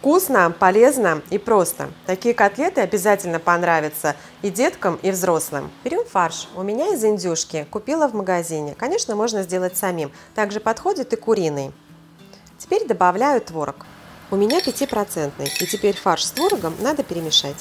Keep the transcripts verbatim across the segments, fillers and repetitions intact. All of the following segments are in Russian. Вкусно, полезно и просто. Такие котлеты обязательно понравятся и деткам, и взрослым. Берем фарш. У меня из индюшки. Купила в магазине. Конечно, можно сделать самим. Также подходит и куриный. Теперь добавляю творог. У меня пять процентов. И теперь фарш с творогом надо перемешать.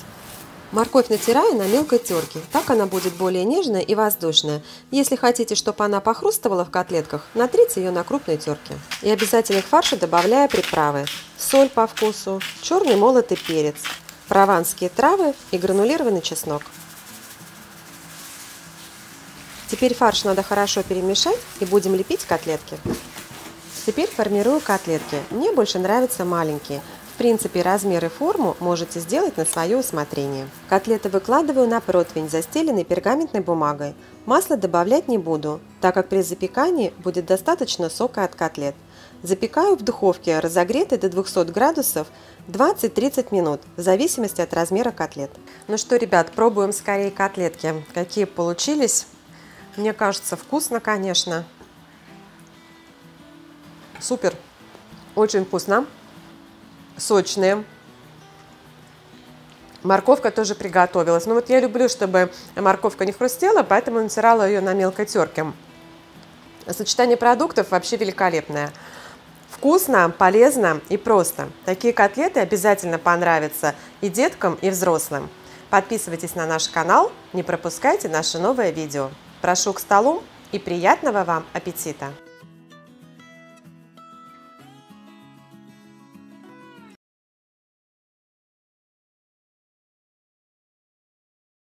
Морковь натираю на мелкой терке. Так она будет более нежная и воздушная. Если хотите, чтобы она похрустывала в котлетках, натрите ее на крупной терке. И обязательно к фаршу добавляю приправы. Соль по вкусу, черный молотый перец, прованские травы и гранулированный чеснок. Теперь фарш надо хорошо перемешать и будем лепить котлетки. Теперь формирую котлетки. Мне больше нравятся маленькие. В принципе, размер и форму можете сделать на свое усмотрение. Котлеты выкладываю на противень, застеленный пергаментной бумагой. Масло добавлять не буду, так как при запекании будет достаточно сока от котлет. Запекаю в духовке, разогретой до двухсот градусов, двадцать-тридцать минут, в зависимости от размера котлет. Ну что, ребят, пробуем скорее котлетки. Какие получились? Мне кажется, вкусно, конечно. Супер! Очень вкусно. Сочные. Морковка тоже приготовилась. Ну вот я люблю, чтобы морковка не хрустела, поэтому натирала ее на мелкой терке. Сочетание продуктов вообще великолепное. Вкусно, полезно и просто. Такие котлеты обязательно понравятся и деткам, и взрослым. Подписывайтесь на наш канал, не пропускайте наши новые видео. Прошу к столу и приятного вам аппетита!